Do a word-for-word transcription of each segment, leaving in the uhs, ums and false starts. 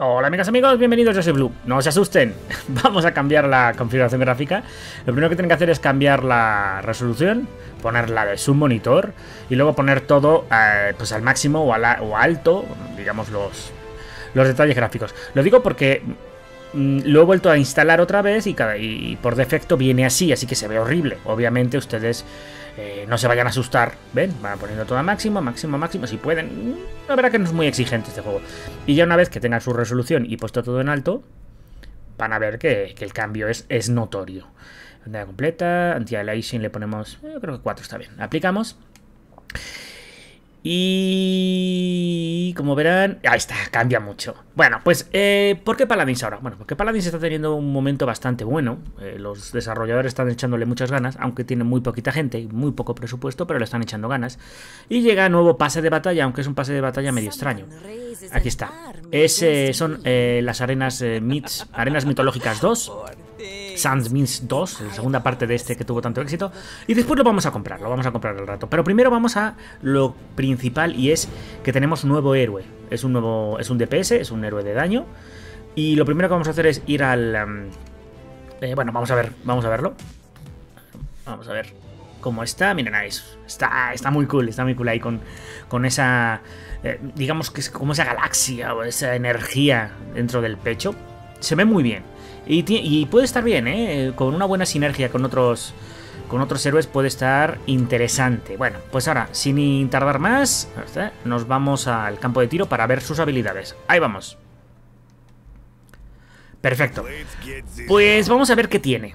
Hola amigas y amigos, bienvenidos, yo soy Blue. No se asusten, vamos a cambiar la configuración gráfica. Lo primero que tienen que hacer es cambiar la resolución, ponerla de submonitor y luego poner todo eh, pues al máximo o, a la, o alto, digamos, los, los detalles gráficos. Lo digo porque mm, lo he vuelto a instalar otra vez y, cada, y por defecto viene así, así que se ve horrible. Obviamente ustedes eh, no se vayan a asustar, ¿ven? Van poniendo todo a máximo, máximo, máximo, si pueden. La verdad que no es muy exigente este juego. Y ya una vez que tengan su resolución y puesto todo en alto, van a ver que, que el cambio es, es notorio. Pantalla completa, anti-aliasing le ponemos, yo creo que cuatro está bien. Aplicamos. Y como verán, ahí está, cambia mucho. Bueno, pues, eh, ¿por qué Paladins ahora? Bueno, porque Paladins está teniendo un momento bastante bueno. eh, Los desarrolladores están echándole muchas ganas, aunque tienen muy poquita gente, muy poco presupuesto, pero le están echando ganas. Y llega nuevo pase de batalla, aunque es un pase de batalla medio extraño. Aquí está. Es, eh, son eh, las arenas, eh, mits, arenas mitológicas dos, Sands Mins dos, la segunda parte de este que tuvo tanto éxito. Y después lo vamos a comprar, lo vamos a comprar al rato. Pero primero vamos a lo principal, y es que tenemos nuevo héroe. Es un nuevo, es un D P S, es un héroe de daño. Y lo primero que vamos a hacer es ir al... Um, eh, bueno, vamos a ver, vamos a verlo. Vamos a ver cómo está. Miren, ahí está, está muy cool, está muy cool ahí con, con esa... Eh, digamos que es como esa galaxia o esa energía dentro del pecho. Se ve muy bien. Y, y puede estar bien, ¿eh? Con una buena sinergia con otros con otros héroes puede estar interesante. Bueno, pues ahora, sin tardar más, nos vamos al campo de tiro para ver sus habilidades. Ahí vamos. Perfecto. Pues vamos a ver qué tiene.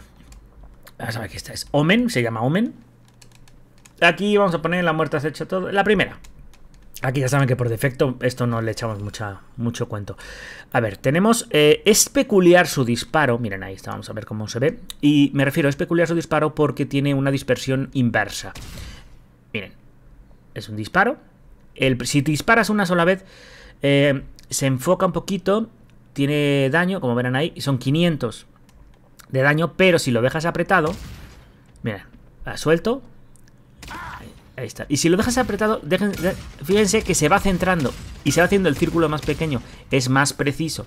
Vamos a ver qué esta es. Omen, se llama Omen. Aquí vamos a poner la muerte has hecho todo. La primera. Aquí ya saben que por defecto esto no le echamos mucha, mucho cuento. A ver, tenemos... Eh, es peculiar su disparo. Miren, ahí está, vamos a ver cómo se ve. Y me refiero, es peculiar su disparo porque tiene una dispersión inversa. Miren, es un disparo. El, si disparas una sola vez, eh, se enfoca un poquito, tiene daño, como verán ahí, son quinientos de daño. Pero si lo dejas apretado... Miren, la suelto... Ahí está. Y si lo dejas apretado, dejen, de, fíjense que se va centrando y se va haciendo el círculo más pequeño. Es más preciso.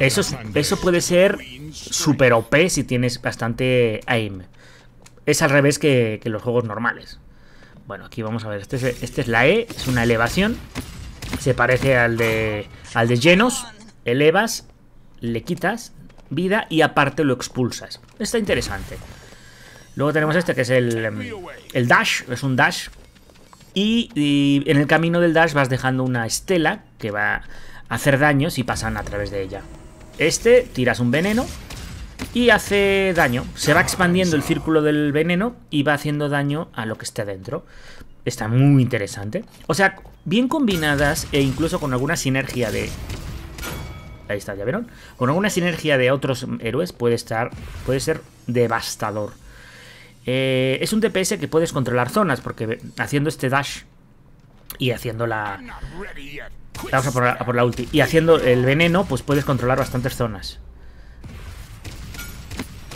Eso, es, eso puede ser super O P si tienes bastante aim. Es al revés que, que los juegos normales. Bueno, aquí vamos a ver. Este es, este es la E, es una elevación. Se parece al de, al de Genos. Elevas, le quitas vida y aparte lo expulsas. Está interesante. Luego tenemos este que es el, el dash, es un dash. Y, y en el camino del dash vas dejando una estela que va a hacer daño si pasan a través de ella. Este, tiras un veneno y hace daño. Se va expandiendo el círculo del veneno y va haciendo daño a lo que esté dentro. Está muy interesante. O sea, bien combinadas e incluso con alguna sinergia de... Ahí está, ya vieron. Con alguna sinergia de otros héroes puede estar, puede ser devastador. Eh, es un D P S que puedes controlar zonas, porque haciendo este dash y haciendo la... Vamos a por la, a por la ulti. Y haciendo el veneno, pues puedes controlar bastantes zonas.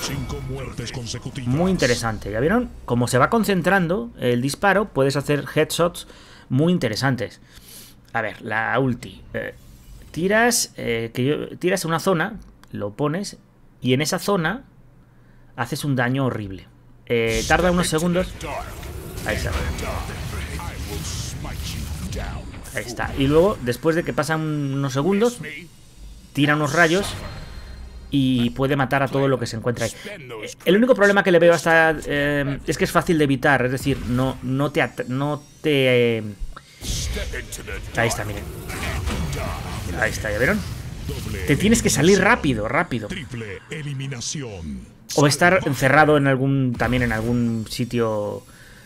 Cinco muertes consecutivas. Muy interesante, ¿ya vieron? Como se va concentrando el disparo, puedes hacer headshots muy interesantes. A ver, la ulti. Eh, tiras, eh, que yo, tiras una zona, lo pones, y en esa zona haces un daño horrible. Eh, tarda unos segundos. Ahí está. Ahí está. Y luego, después de que pasan unos segundos, tira unos rayos y puede matar a todo lo que se encuentra ahí. Eh, el único problema que le veo hasta eh, es que es fácil de evitar. Es decir, no, no te... No te eh... Ahí está, miren. Ahí está, ¿ya vieron? Te tienes que salir rápido, rápido. Triple eliminación. O estar encerrado en algún, también en algún sitio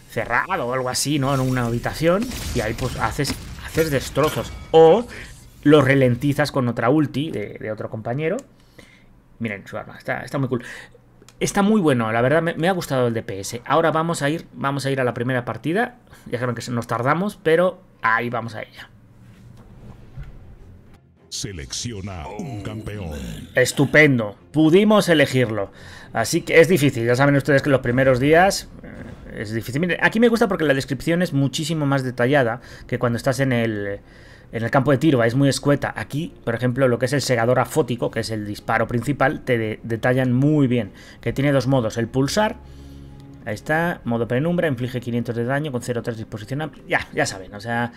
cerrado o algo así, ¿no? En una habitación y ahí pues haces, haces destrozos. O lo ralentizas con otra ulti de, de otro compañero. Miren su arma, está, está muy cool. Está muy bueno, la verdad me, me ha gustado el D P S. Ahora vamos a ir, vamos a ir a la primera partida. Ya saben que nos tardamos, pero ahí vamos a ella. Selecciona un campeón. Estupendo, pudimos elegirlo. Así que es difícil, ya saben ustedes que los primeros días eh, es difícil. Miren, aquí me gusta porque la descripción es muchísimo más detallada que cuando estás en el en el campo de tiro es muy escueta. Aquí, por ejemplo, lo que es el segador afótico, que es el disparo principal, te de detallan muy bien. Que tiene dos modos, el pulsar. Ahí está, modo penumbra, inflige quinientos de daño con cero tres disposición amplia. Ya, ya saben, o sea,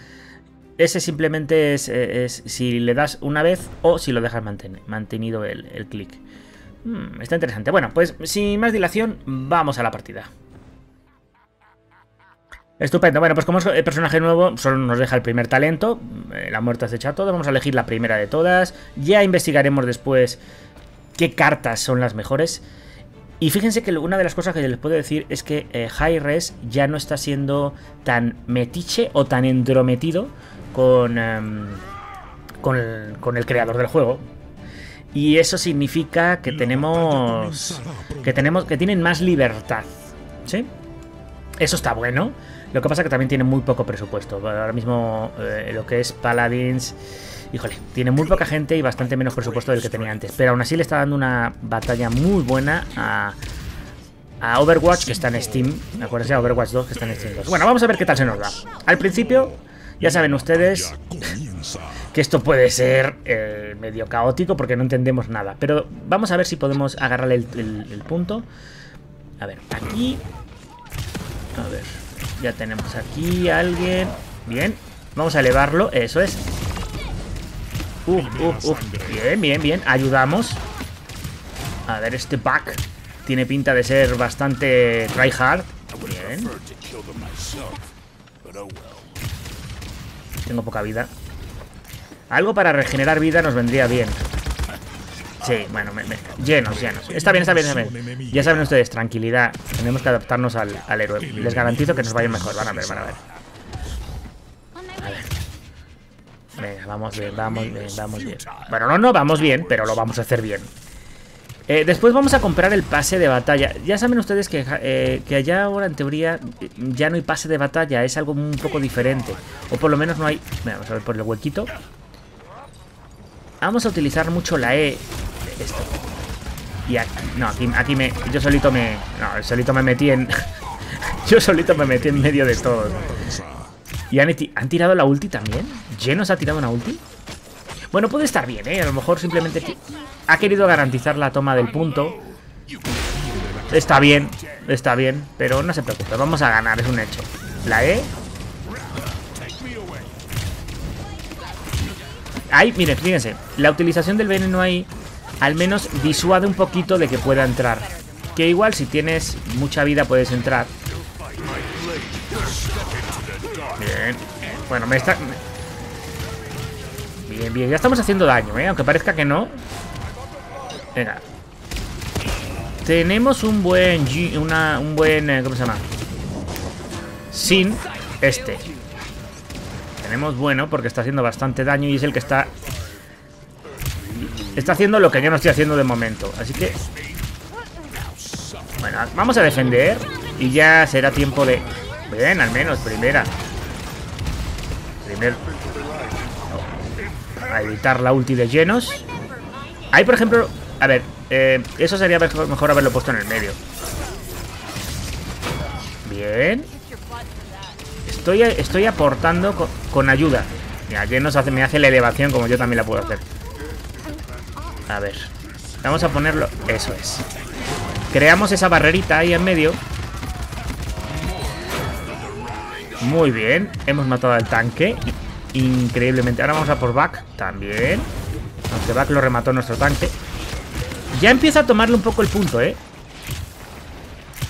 ese simplemente es, es, es si le das una vez o si lo dejas mantener, mantenido el, el clic. Hmm, está interesante. Bueno, pues sin más dilación, vamos a la partida. Estupendo. Bueno, pues como es personaje nuevo, solo nos deja el primer talento. La muerte acecha a todos. Vamos a elegir la primera de todas. Ya investigaremos después qué cartas son las mejores. Y fíjense que una de las cosas que les puedo decir es que eh, Hi-Rez ya no está siendo tan metiche o tan entrometido con, um, con, el, con el creador del juego. Y eso significa que tenemos que tenemos que tienen más libertad, ¿sí? Eso está bueno. Lo que pasa es que también tiene muy poco presupuesto. Ahora mismo eh, lo que es Paladins, híjole, tiene muy poca gente y bastante menos presupuesto del que tenía antes. Pero aún así le está dando una batalla muy buena a, a Overwatch, que está en Steam. Acuérdense, a Overwatch dos, que está en Steam dos. Bueno, vamos a ver qué tal se nos da. Al principio, ya saben ustedes que esto puede ser eh, medio caótico porque no entendemos nada. Pero vamos a ver si podemos agarrar el, el, el punto. A ver, aquí... A ver, ya tenemos aquí a alguien. Bien, vamos a elevarlo, eso es. Uf, uf, uf, bien, bien, bien, ayudamos. A ver, este pack tiene pinta de ser bastante tryhard. Bien. Tengo poca vida. Algo para regenerar vida nos vendría bien. Sí, bueno, me, me, llenos, llenos. Está bien, está bien, está bien. Ya saben ustedes, tranquilidad. Tenemos que adaptarnos al, al héroe. Les garantizo que nos va a ir mejor. Van a ver, van a ver. A ver. Venga, vamos bien, vamos bien, vamos bien. Bueno, no, no, vamos bien, pero lo vamos a hacer bien. Eh, después vamos a comprar el pase de batalla. Ya saben ustedes que, eh, que allá ahora, en teoría, ya no hay pase de batalla. Es algo un poco diferente. O por lo menos no hay... Mira, vamos a ver por el huequito. Vamos a utilizar mucho la E... Esto. Y aquí, no, aquí, aquí me, yo solito me, no, solito me metí en, yo solito me metí en medio de todo. Y han, han tirado la ulti también. ¿Genos ha tirado una ulti? Bueno, puede estar bien, ¿eh? A lo mejor simplemente ha querido garantizar la toma del punto. Está bien, está bien, pero no se preocupe, vamos a ganar, es un hecho. La E. Ahí, miren, fíjense, la utilización del veneno ahí... Al menos disuade un poquito de que pueda entrar. Que igual si tienes mucha vida puedes entrar. Bien. Bueno, me está... Bien, bien. Ya estamos haciendo daño, ¿eh? Aunque parezca que no. Venga. Tenemos un buen... G... Una... Un buen... ¿Cómo se llama? Sin este. Tenemos bueno porque está haciendo bastante daño y es el que está... Está haciendo lo que yo no estoy haciendo de momento. Así que... Bueno, vamos a defender. Y ya será tiempo de... Bien, al menos, primera. Primer... No. A evitar la ulti de llenos. Ahí, por ejemplo... A ver, eh, eso sería mejor, mejor haberlo puesto en el medio. Bien. Estoy, estoy aportando con, con ayuda. Mira, llenos hace, me hace la elevación como yo también la puedo hacer. A ver, vamos a ponerlo. Eso es. Creamos esa barrerita ahí en medio. Muy bien. Hemos matado al tanque. Increíblemente. Ahora vamos a por Back también. Aunque Back lo remató nuestro tanque. Ya empieza a tomarle un poco el punto, ¿eh?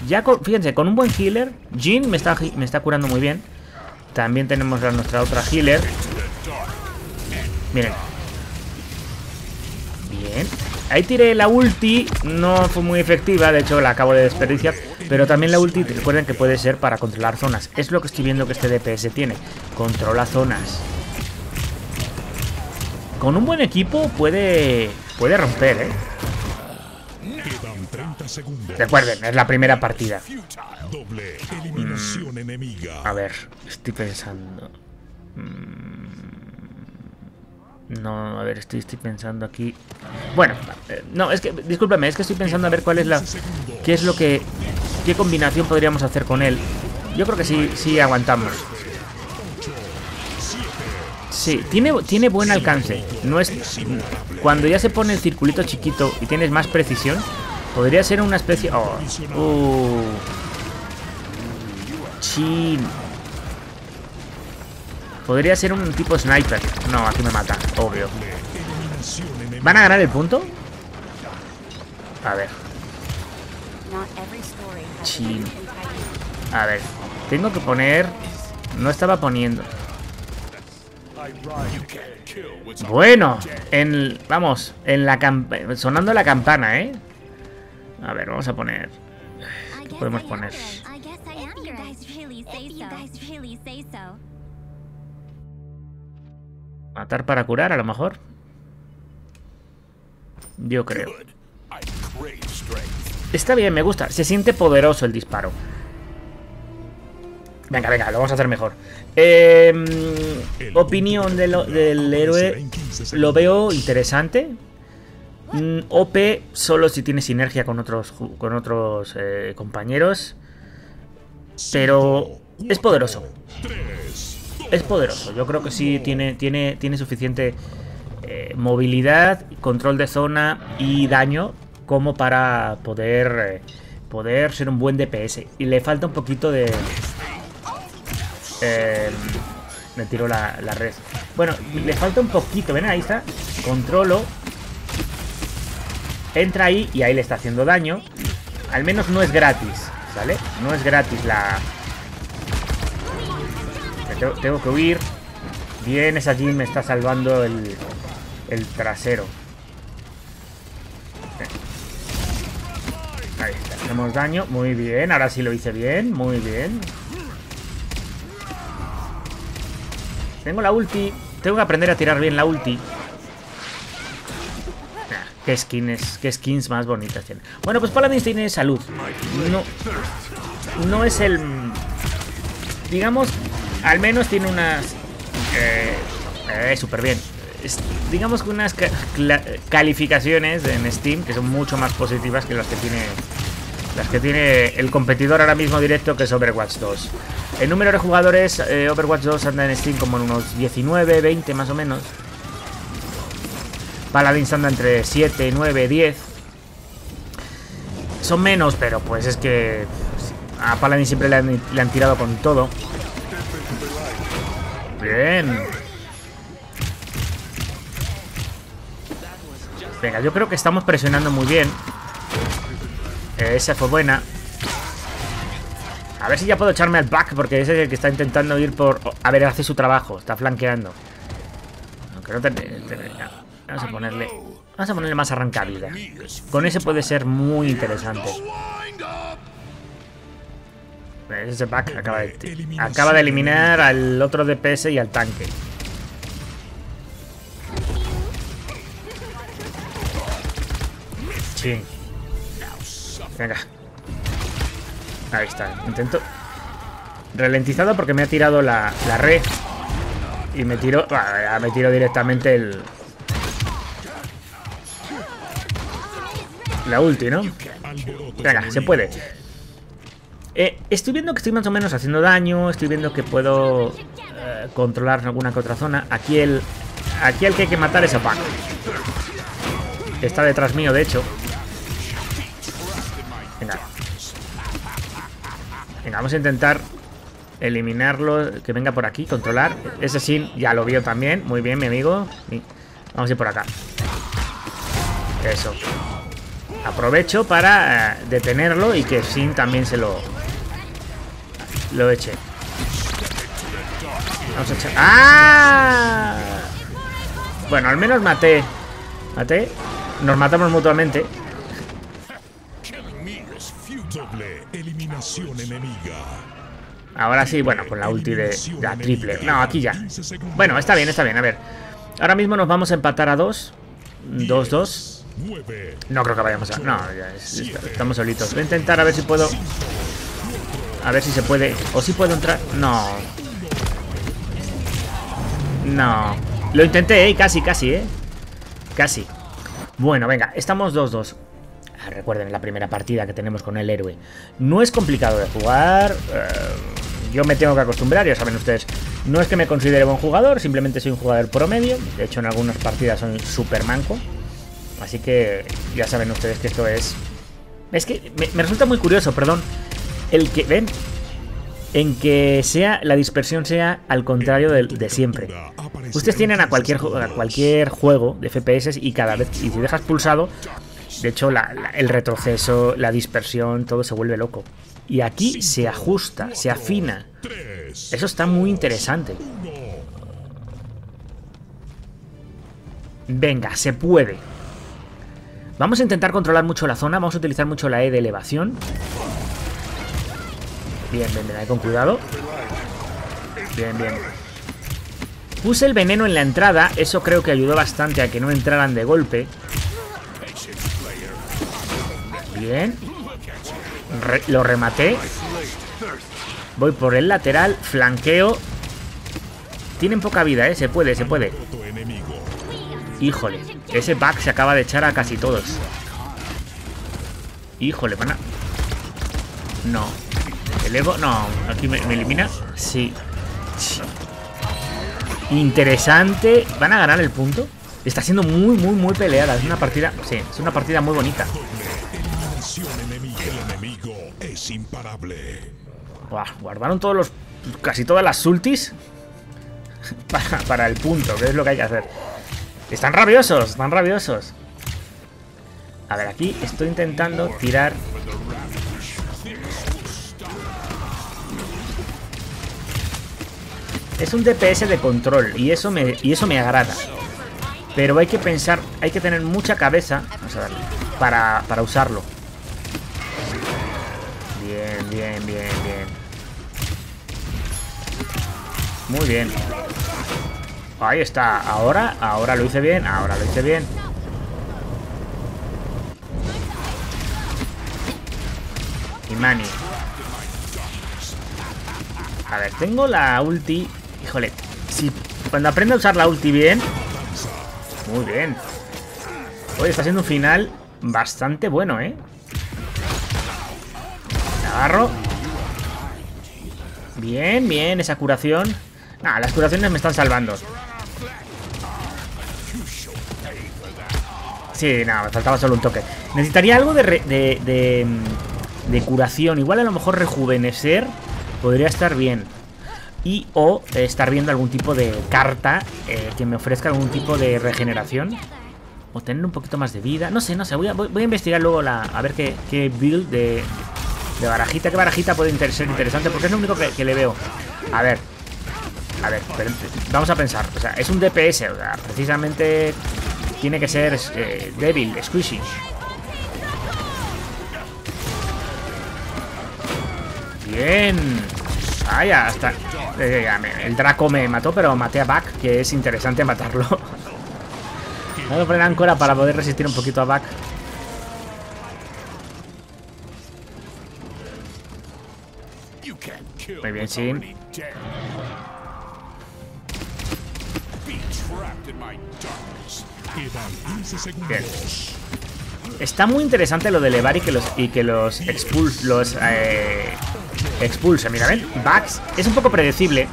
Ya, con, fíjense, con un buen healer. Jin me está, me está curando muy bien. También tenemos a nuestra otra healer. Miren. Bien. Ahí tiré la ulti, no fue muy efectiva, de hecho la acabo de desperdiciar. Pero también la ulti, recuerden que puede ser para controlar zonas. Es lo que estoy viendo que este D P S tiene. Controla zonas. Con un buen equipo puede puede romper, ¿eh? Recuerden, es la primera partida. Mm. A ver, estoy pensando... Mm. No, a ver, estoy, estoy pensando aquí. Bueno, eh, no, es que, discúlpame, es que estoy pensando a ver cuál es la... ¿Qué es lo que... ¿Qué combinación podríamos hacer con él? Yo creo que sí, sí aguantamos. Sí, tiene, tiene buen alcance. No es, cuando ya se pone el circulito chiquito y tienes más precisión, podría ser una especie... Oh, uh, chill. Podría ser un tipo sniper. No, aquí me mata, obvio. ¿Van a ganar el punto? A ver. Chill. A ver, tengo que poner... No estaba poniendo. Bueno, en, vamos, en la sonando la campana, ¿eh? A ver, vamos a poner... ¿Qué podemos poner? Matar para curar, a lo mejor. Yo creo. Está bien, me gusta. Se siente poderoso el disparo. Venga, venga, lo vamos a hacer mejor. Eh, opinión de lo, del héroe. Lo veo interesante. Mm, O P solo si tiene sinergia con otros, con otros eh, compañeros. Pero es poderoso. Es poderoso. Yo creo que sí tiene, tiene, tiene suficiente eh, movilidad, control de zona y daño como para poder, eh, poder ser un buen D P S. Y le falta un poquito de... Eh, me tiro la, la red. Bueno, le falta un poquito. Ven, ahí está. Controlo. Entra ahí y ahí le está haciendo daño. Al menos no es gratis, ¿vale? No es gratis la... Tengo, tengo que huir. Bien, esa Jin me está salvando el, el trasero. Ahí está. Hacemos daño. Muy bien. Ahora sí lo hice bien. Muy bien. Tengo la ulti. Tengo que aprender a tirar bien la ulti. Ah, ¿qué, skins, qué skins más bonitas tiene? Bueno, pues Paladins tiene salud. No, no es el... Digamos, al menos tiene unas... Eh, eh, súper bien. Es, digamos que unas ca calificaciones en Steam que son mucho más positivas que las que tiene... Las que tiene el competidor ahora mismo directo, que es Overwatch dos. El número de jugadores, eh, Overwatch dos anda en Steam como en unos diecinueve, veinte más o menos. Paladins anda entre siete, nueve, diez. Son menos, pero pues es que a Paladins siempre le han, le han tirado con todo. Bien. Venga, yo creo que estamos presionando muy bien. Esa fue buena. A ver si ya puedo echarme al back, porque ese es el que está intentando ir por... Oh, a ver, hace su trabajo. Está flanqueando. Aunque no ten... Ten... Vamos a ponerle... Vamos a ponerle más arrancabilidad. Con ese puede ser muy interesante. Ese back acaba de... Acaba de eliminar al otro D P S y al tanque. Sí. Venga. Ahí está. Intento. Ralentizado porque me ha tirado la, la red. Y me tiro. Ah, me tiro directamente el. La ulti, ¿no? Venga, se puede. Eh, estoy viendo que estoy más o menos haciendo daño. Estoy viendo que puedo eh, controlar alguna que otra zona. Aquí el. Aquí el que hay que matar es a Pac. Está detrás mío, de hecho. Venga. Venga, vamos a intentar eliminarlo. Que venga por aquí, controlar. Ese sí, ya lo vio también. Muy bien, mi amigo. Vamos a ir por acá. Eso. Aprovecho para uh, detenerlo y que Sin también se lo Lo eche. Vamos a echar. ¡Ah! Bueno, al menos maté. Maté. Nos matamos mutuamente. Eliminación enemiga. Ahora sí, bueno, con la ulti de la triple. No, aquí ya. Bueno, está bien, está bien, a ver. Ahora mismo nos vamos a empatar a dos. dos dos. No creo que vayamos a... No, ya es, estamos solitos. Voy a intentar a ver si puedo... A ver si se puede... O si puedo entrar... No. No. Lo intenté, ¿eh? Casi, casi, ¿eh? Casi. Bueno, venga, estamos dos dos. Recuerden la primera partida que tenemos con el héroe. No es complicado de jugar. Eh, yo me tengo que acostumbrar, ya saben ustedes. No es que me considere buen jugador, simplemente soy un jugador promedio. De hecho, en algunas partidas soy súper manco. Así que ya saben ustedes que esto es... Es que me, me resulta muy curioso, perdón, el que... ¿Ven? En que sea la dispersión sea al contrario de, de siempre. Ustedes tienen a cualquier, a cualquier juego de F P S y cada vez y si dejas pulsado... De hecho, la, la, el retroceso, la dispersión, todo se vuelve loco. Y aquí se ajusta, se afina. Eso está muy interesante. Venga, se puede. Vamos a intentar controlar mucho la zona. Vamos a utilizar mucho la E de elevación. Bien, bien, bien, ahí con cuidado. Bien, bien. Puse el veneno en la entrada. Eso creo que ayudó bastante a que no entraran de golpe. Bien. Re- lo rematé. Voy por el lateral. Flanqueo. Tienen poca vida, ¿eh? Se puede, se puede. Híjole. Ese back se acaba de echar a casi todos. Híjole, pana. No. Elevo. No. Aquí me, me elimina. Sí. Interesante. ¿Van a ganar el punto? Está siendo muy, muy, muy peleada. Es una partida... Sí, es una partida muy bonita. El enemigo es imparable. Buah, guardaron todos los... Casi todas las ultis para, para el punto, que es lo que hay que hacer. Están rabiosos, están rabiosos. A ver, aquí estoy intentando tirar... Es un D P S de control y eso me, y eso me agrada. Pero hay que pensar, hay que tener mucha cabeza, vamos a darle, para, para usarlo. Bien, bien, bien, bien. Muy bien. Ahí está. Ahora, ahora lo hice bien, ahora lo hice bien. Y Mani. A ver, tengo la ulti. Híjole, si cuando aprenda a usar la ulti bien... Muy bien. Oye, está siendo un final bastante bueno, ¿eh? Agarro. Bien, bien, esa curación. Ah, las curaciones me están salvando. Sí, nada, no, me faltaba solo un toque. Necesitaría algo de, re de, de, de curación. Igual a lo mejor rejuvenecer podría estar bien. Y o estar viendo algún tipo de carta eh, que me ofrezca algún tipo de regeneración. O tener un poquito más de vida. No sé, no sé, voy a, voy a investigar luego la... A ver qué, qué build de... De barajita, que barajita puede inter ser interesante. Porque es lo único que, que le veo. A ver, a ver, vamos a pensar. O sea, es un D P S, o sea, precisamente tiene que ser eh, débil, squishy. Bien. Ah, ya, hasta eh, ya, me, el Draco me mató, pero maté a Buck, que es interesante matarlo. Voy a poner áncora para poder resistir un poquito a Buck. Muy bien, sí. Bien. Está muy interesante lo de elevar y que los, y que los, expuls, los eh, expulse. Mira, ven, Bugs es un poco predecible,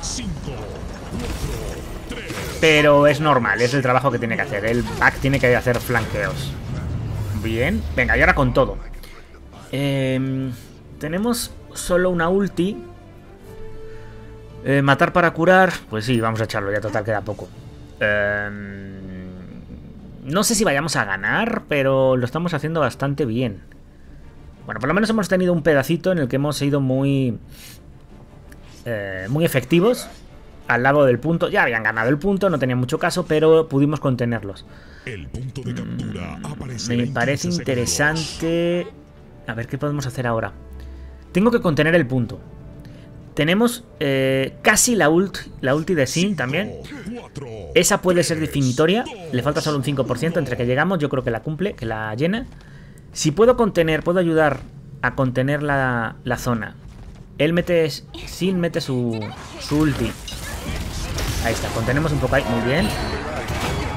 pero es normal, es el trabajo que tiene que hacer. El Bug tiene que hacer flanqueos. Bien, venga, y ahora con todo eh, tenemos solo una ulti. Eh, matar para curar, pues sí, vamos a echarlo, ya total queda poco. Eh, no sé si vayamos a ganar, pero lo estamos haciendo bastante bien. Bueno, por lo menos hemos tenido un pedacito en el que hemos sido muy eh, muy efectivos al lado del punto. Ya habían ganado el punto, no tenía mucho caso, pero pudimos contenerlos. El punto de captura aparece. Me parece interesante. A ver qué podemos hacer ahora. Tengo que contener el punto. Tenemos eh, casi la, ult, la ulti de Sin también. Esa puede ser definitoria. Le falta solo un cinco por ciento entre que llegamos. Yo creo que la cumple, que la llena. Si puedo contener, puedo ayudar a contener la, la zona. Él mete... Sin mete su, su ulti. Ahí está, contenemos un poco ahí. Muy bien.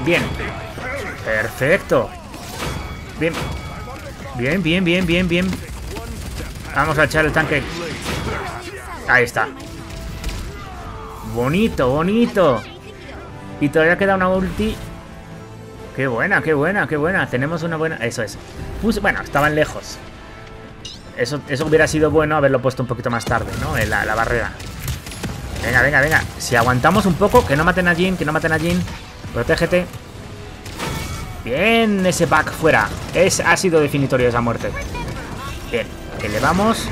Bien. Perfecto. Bien. Bien, bien, bien, bien, bien. Vamos a echar el tanque. Ahí está. Bonito, bonito. Y todavía queda una ulti. Qué buena, qué buena, qué buena. Tenemos una buena... Eso es. Puse... Bueno, estaban lejos. Eso, eso hubiera sido bueno haberlo puesto un poquito más tarde, ¿no? En la, la barrera. Venga, venga, venga. Si aguantamos un poco, que no maten a Jin, que no maten a Jin. Protégete. Bien, ese back fuera. Es, ha sido definitorio esa muerte. Bien, elevamos.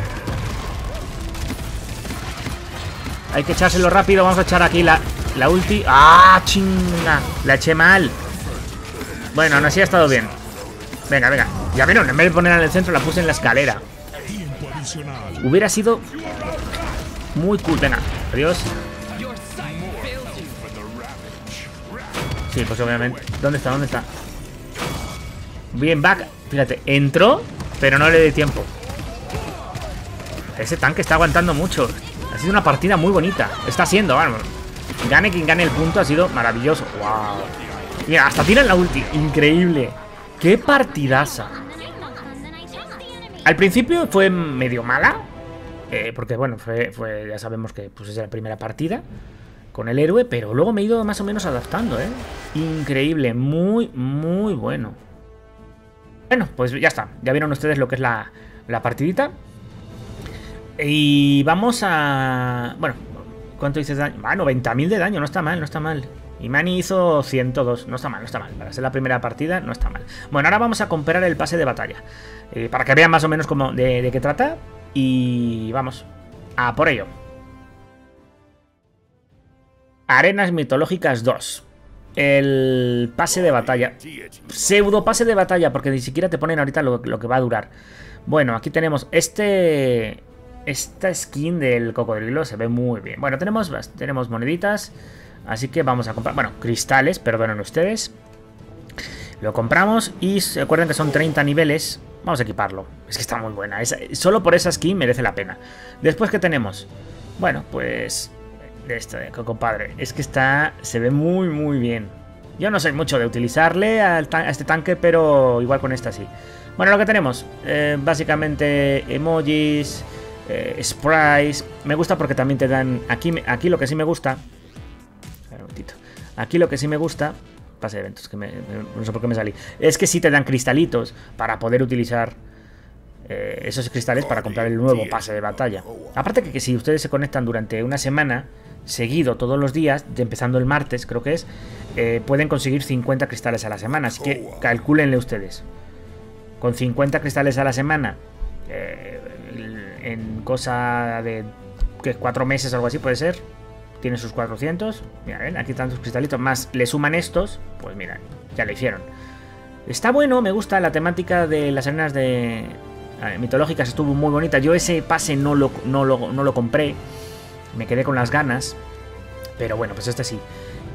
Hay que echárselo rápido. Vamos a echar aquí la, la ulti. ¡Ah, chinga! La eché mal. Bueno, aún así ha estado bien. Venga, venga. Ya vieron, en vez de ponerla en el centro, la puse en la escalera. Hubiera sido muy cool. Venga, adiós. Sí, pues obviamente. ¿Dónde está? ¿Dónde está? Bien, back. Fíjate, entró, pero no le di tiempo. Ese tanque está aguantando mucho. Ha sido una partida muy bonita. Está siendo, vamos. Gane quien gane el punto, ha sido maravilloso. ¡Wow! Mira, hasta tiran la ulti. Increíble. ¡Qué partidaza! Al principio fue medio mala. Eh, porque, bueno, fue, fue, ya sabemos que pues, es la primera partida con el héroe, pero luego me he ido más o menos adaptando, ¿eh? Increíble, muy, muy bueno. Bueno, pues ya está. Ya vieron ustedes lo que es la, la partidita. Y vamos a... Bueno, ¿cuánto dices daño? Ah, noventa mil de daño, no está mal, no está mal. Y Mani hizo ciento dos, no está mal, no está mal. Para ser la primera partida, no está mal. Bueno, ahora vamos a comprar el pase de batalla. Eh, para que vean más o menos cómo, de, de qué trata. Y vamos a por ello. Arenas mitológicas dos. El pase de batalla. Pseudo pase de batalla, porque ni siquiera te ponen ahorita lo, lo que va a durar. Bueno, aquí tenemos este... Esta skin del cocodrilo se ve muy bien. Bueno, tenemos, tenemos moneditas. Así que vamos a comprar... Bueno, cristales, perdonen ustedes. Lo compramos y recuerden que son treinta niveles. Vamos a equiparlo. Es que está muy buena. Es, solo por esa skin merece la pena. Después, ¿qué tenemos? Bueno, pues... De esto, de compadre. Es que está... Se ve muy, muy bien. Yo no soy mucho de utilizarle al a este tanque, pero igual con esta sí. Bueno, lo que tenemos. Eh, básicamente emojis, eh, sprites. Me gusta porque también te dan... Aquí, aquí lo que sí me gusta... Un momentito. Aquí lo que sí me gusta... Pase de eventos, que me, no sé por qué me salí. Es que sí te dan cristalitos para poder utilizar... Eh, esos cristales para comprar el nuevo pase de batalla. Aparte que, que si ustedes se conectan durante una semana... seguido todos los días, empezando el martes creo que es, eh, pueden conseguir cincuenta cristales a la semana, así que calcúlenle ustedes, con cincuenta cristales a la semana, eh, en cosa de que cuatro meses o algo así puede ser, tiene sus cuatrocientos, mira, ven, aquí están sus cristalitos, más le suman estos, pues mira, ya lo hicieron. Está bueno, me gusta la temática de las arenas de eh, mitológicas, estuvo muy bonita, yo ese pase no lo, no lo, no lo compré. Me quedé con las ganas, pero bueno, pues este sí.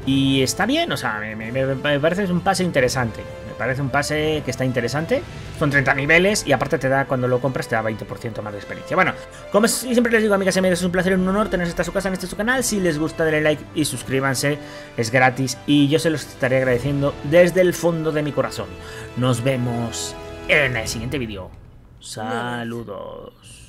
Y está bien, o sea, me, me, me parece un pase interesante. Me parece un pase que está interesante. Son treinta niveles y aparte te da, cuando lo compras, te da veinte por ciento más de experiencia. Bueno, como siempre les digo, amigas y amigos, es un placer y un honor tenerse esta su casa en este su canal. Si les gusta, denle like y suscríbanse, es gratis. Y yo se los estaré agradeciendo desde el fondo de mi corazón. Nos vemos en el siguiente vídeo. Saludos.